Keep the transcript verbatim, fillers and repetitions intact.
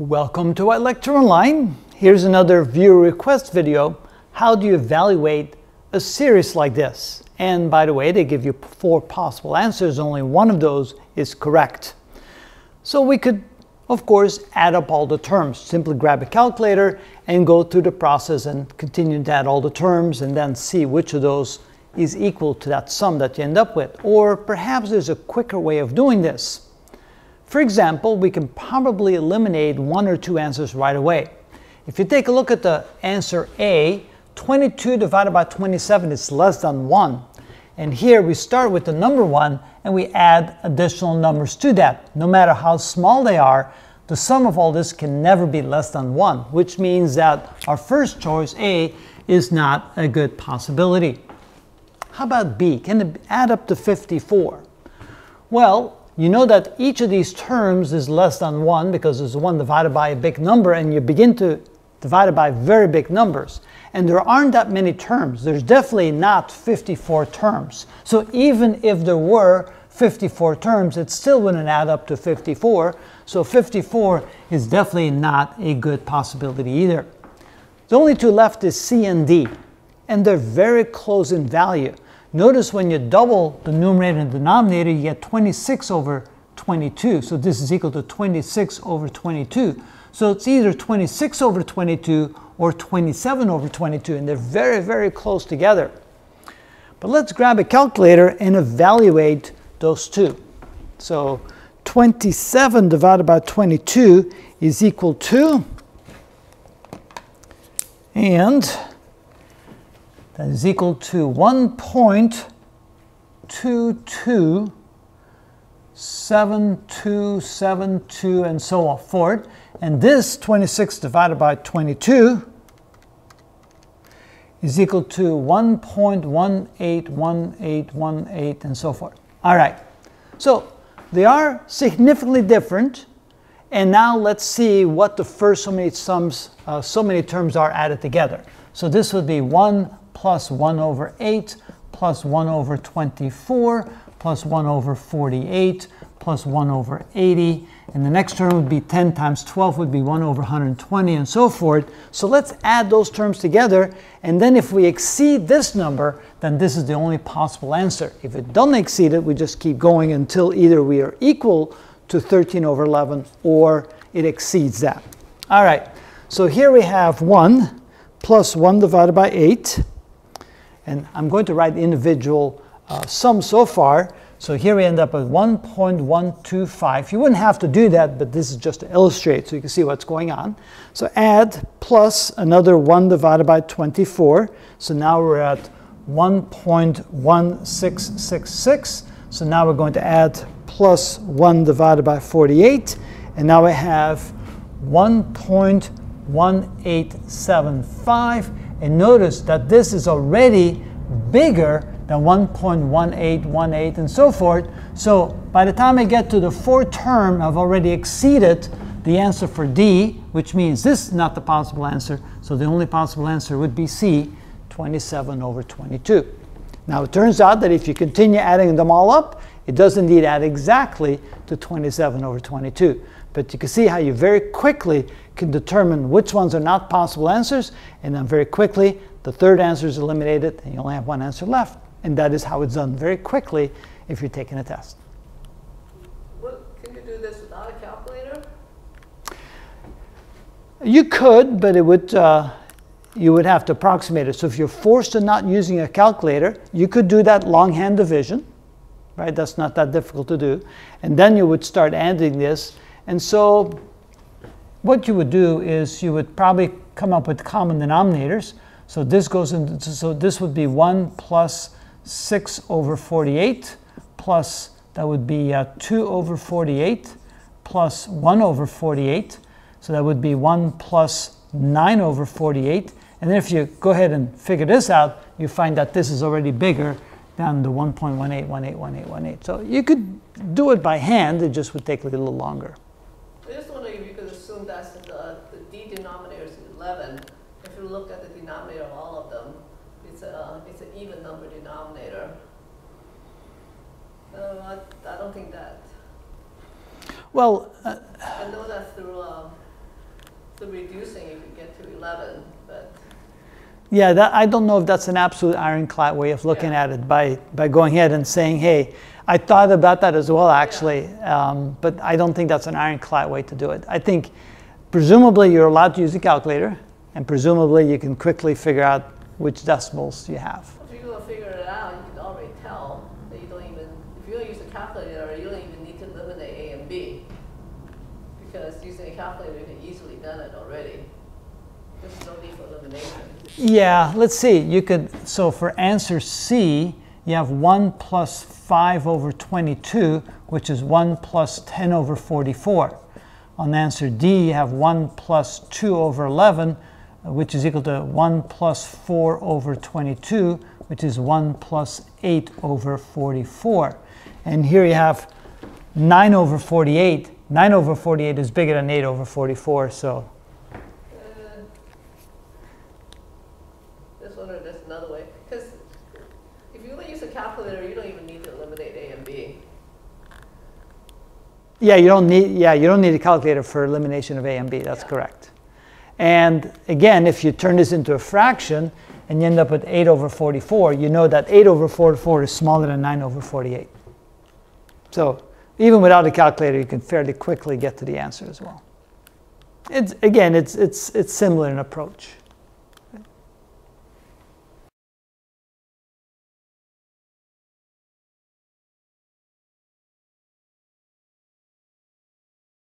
Welcome to ilectureonline. Here's another viewer request video. How do you evaluate a series like this? And by the way, they give you four possible answers. Only one of those is correct. So we could, of course, add up all the terms. Simply grab a calculator and go through the process and continue to add all the terms and then see which of those is equal to that sum that you end up with. Or perhaps there's a quicker way of doing this. For example, we can probably eliminate one or two answers right away. If you take a look at the answer A, twenty-two divided by twenty-seven is less than one. And here we start with the number one and we add additional numbers to that. No matter how small they are, the sum of all this can never be less than one, which means that our first choice, A, is not a good possibility. How about B? Can it add up to fifty-four? Well, you know that each of these terms is less than one because there's one divided by a big number, and you begin to divide it by very big numbers. And there aren't that many terms. There's definitely not fifty-four terms. So even if there were fifty-four terms, it still wouldn't add up to fifty-four. So fifty-four is definitely not a good possibility either. The only two left is C and D, and they're very close in value. Notice when you double the numerator and denominator, you get twenty-six over twenty-two. So this is equal to twenty-six over twenty-two. So it's either twenty-six over twenty-two or twenty-seven over twenty-two, and they're very, very close together. But let's grab a calculator and evaluate those two. So twenty-seven divided by twenty-two is equal to, and that is equal to one point two two seven two seven two and so on forward. And this twenty-six divided by twenty-two is equal to one point one eight one eight one eight and so forth. All right, so they are significantly different. And now let's see what the first so many sums, uh, so many terms are added together. So this would be one plus one over eight, plus one over twenty-four, plus one over forty-eight, plus one over eighty. And the next term would be ten times twelve would be one over one hundred twenty and so forth. So let's add those terms together. And then if we exceed this number, then this is the only possible answer. If it doesn't exceed it, we just keep going until either we are equal to thirteen over eleven or it exceeds that. All right, so here we have one plus one divided by eight. And I'm going to write the individual uh, sum so far. So here we end up at one point one two five. You wouldn't have to do that, but this is just to illustrate so you can see what's going on. So add plus another one divided by twenty-four. So now we're at one point one six six six. So now we're going to add plus one divided by forty-eight. And now we have one point one eight seven five, and notice that this is already bigger than one point one eight one eight and so forth. So by the time I get to the fourth term, I've already exceeded the answer for D, which means this is not the possible answer. So the only possible answer would be C, twenty-seven over twenty-two. Now it turns out that if you continue adding them all up, it does indeed add exactly to twenty-seven over twenty-two. But you can see how you very quickly can determine which ones are not possible answers, and then very quickly the third answer is eliminated and you only have one answer left. And that is how it's done very quickly if you're taking a test. What, can you do this without a calculator? You could, but it would, uh, you would have to approximate it. So if you're forced to not using a calculator, you could do that longhand division. Right? That's not that difficult to do. And then you would start adding this. And so what you would do is you would probably come up with common denominators. So this goes into, so this would be one plus six over forty-eight, plus that would be uh, two over forty-eight, plus one over forty-eight. So that would be one plus nine over forty-eight. And then if you go ahead and figure this out, you find that this is already bigger than the one point one eight one eight one eight one eight. So you could do it by hand, it just would take a little longer. I just wonder if you could assume that the, the D denominator is eleven. If you look at the denominator of all of them, it's, a, it's an even number denominator. Uh, I, I don't think that. Well, uh, I know that through uh, the reducing you could get to eleven, but. Yeah, that, I don't know if that's an absolute ironclad way of looking yeah. at it by, by going ahead and saying, hey, I thought about that as well, actually, yeah. um, but I don't think that's an ironclad way to do it. I think presumably you're allowed to use a calculator, and presumably you can quickly figure out which decimals you have. If you figure it out, you can already tell that you don't even, if you don't use a calculator, you don't even need to eliminate A and B, because using a calculator, you can easily done it already. There's no need for elimination. Yeah, let's see. You could, so for answer C, you have one plus five over twenty-two, which is one plus ten over forty-four. On answer D, you have one plus two over eleven, which is equal to one plus four over twenty-two, which is one plus eight over forty-four. And here you have nine over forty-eight. nine over forty-eight is bigger than eight over forty-four, so. Yeah, you don't need, yeah, you don't need a calculator for elimination of A and B, that's yeah. correct. And again, if you turn this into a fraction and you end up with eight over forty-four, you know that eight over forty-four is smaller than nine over forty-eight. So even without a calculator, you can fairly quickly get to the answer as well. It's, again, it's, it's, it's similar in approach.